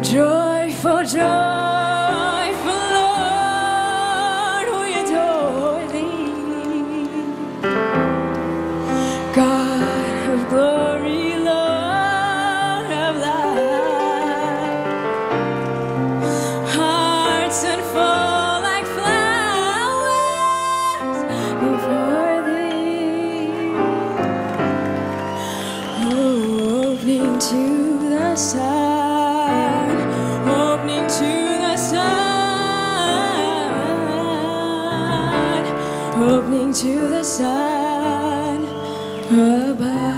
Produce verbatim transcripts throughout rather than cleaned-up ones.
Joyful, joyful, Lord, we adore Thee. God of glory, Lord of light, hearts unfold like flowers before Thee. Oh, opening to the sun. Opening to the sun above.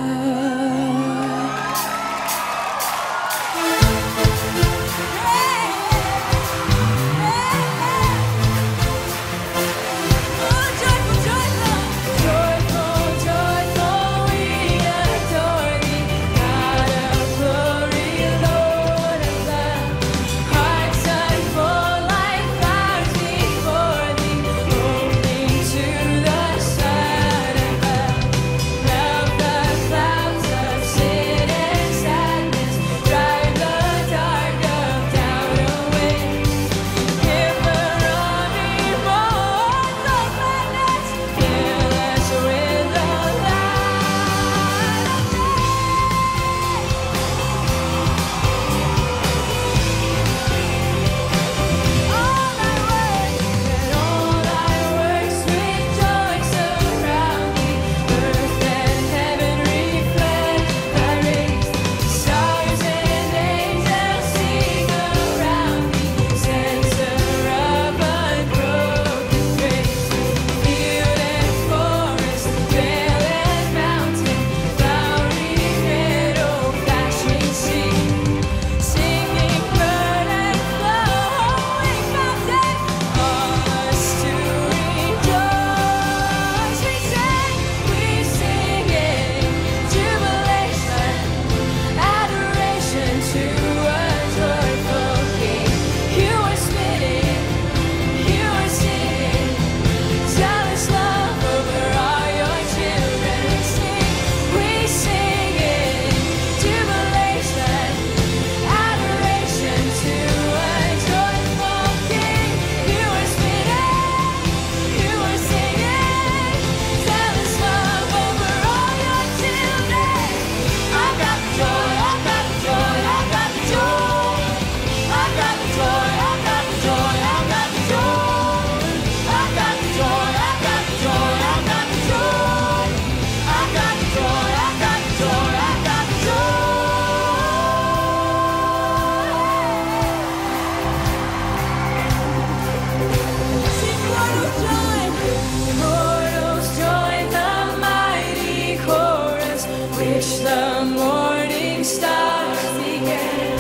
The morning stars began.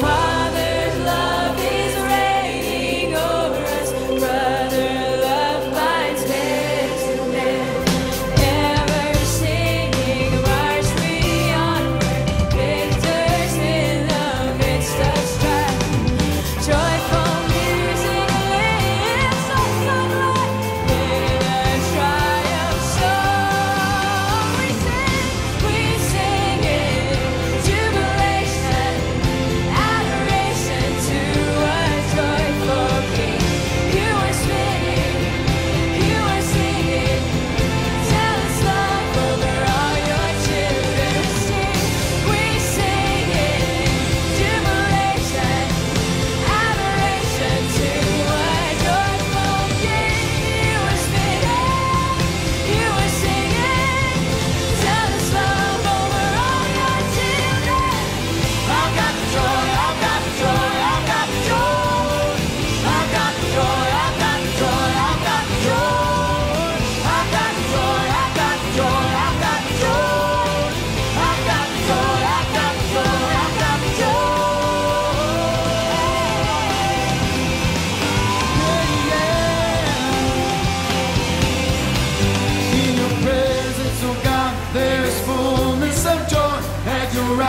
Father's love is raining over us. Brother love binds man to man. Ever singing, march we onward, victors in the midst of strife. Joyful music lives like sunlight in a triumph song. We sing, we sing.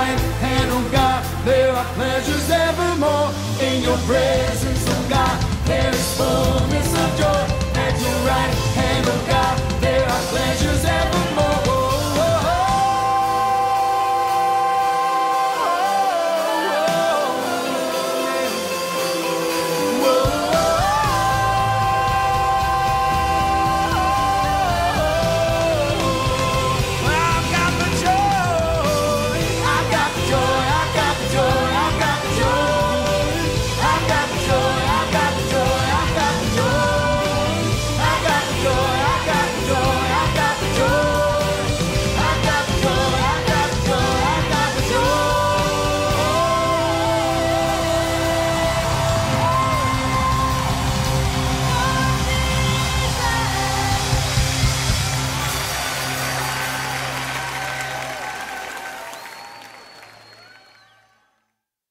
Hand, oh God, there are pleasures evermore. In your presence, oh God, there is full.